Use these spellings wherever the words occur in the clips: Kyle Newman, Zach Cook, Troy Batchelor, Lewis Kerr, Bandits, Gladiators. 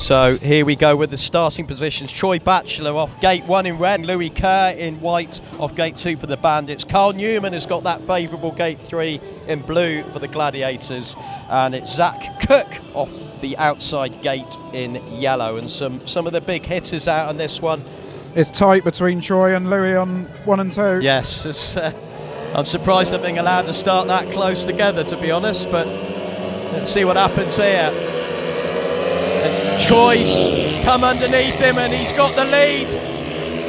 So here we go with the starting positions. Troy Batchelor off gate one in red, Lewis Kerr in white off gate two for the Bandits. Kyle Newman has got that favourable gate three in blue for the Gladiators, and it's Zach Cook off the outside gate in yellow. And some of the big hitters out on this one. It's tight between Troy and Lewis on one and two. Yes, it's, I'm surprised they're being allowed to start that close together, to be honest, but let's see what happens here. Troy's come underneath him and he's got the lead.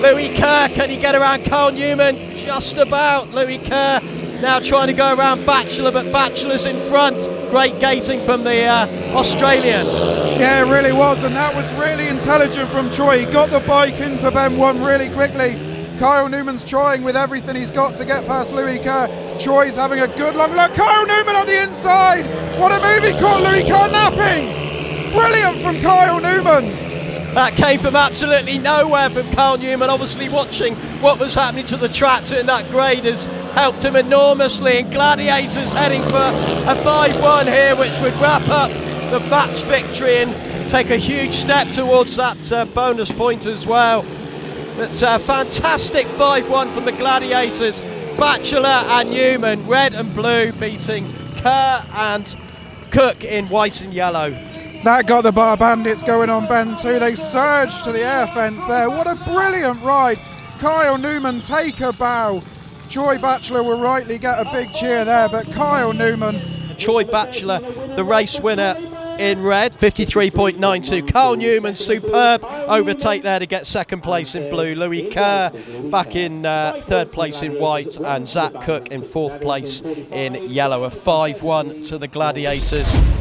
Lewis Kerr, can he get around Kyle Newman? Just about. Lewis Kerr now trying to go around Batchelor, but Batchelor's in front. Great gating from the Australian. Yeah, it really was, and that was really intelligent from Troy. He got the bike into bend one really quickly. Kyle Newman's trying with everything he's got to get past Lewis Kerr. Troy's having a good long look. Kyle Newman on the inside. What a move, he caught Lewis Kerr napping. Brilliant from Kyle Newman. That came from absolutely nowhere from Kyle Newman. Obviously watching what was happening to the tractor in that grade has helped him enormously. And Gladiators heading for a 5-1 here, which would wrap up the match victory and take a huge step towards that bonus point as well. That's a fantastic 5-1 from the Gladiators. Batchelor and Newman, red and blue, beating Kerr and Cook in white and yellow. That got the Bar Bandits going on bend two. They surged to the air fence there. What a brilliant ride. Kyle Newman take a bow. Troy Batchelor will rightly get a big cheer there, but Kyle Newman. Troy Batchelor, the race winner in red, 53.92. Kyle Newman, superb overtake there to get second place in blue. Lewis Kerr back in third place in white, and Zach Cook in fourth place in yellow. A 5-1 to the Gladiators.